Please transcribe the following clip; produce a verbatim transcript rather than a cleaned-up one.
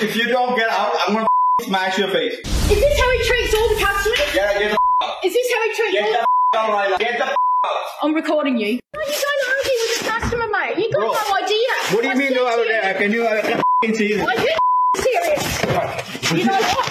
If you don't get out, I'm gonna smash your face. Is this how he treats all the customers? Yeah, get the out. Is this how he treats get all the the out right now. Get the out. I'm recording you. Why are you going to argue with the customer, mate? You got Bro, no idea. What do you I mean no idea? Can you uh, see this? Are you serious? You know what?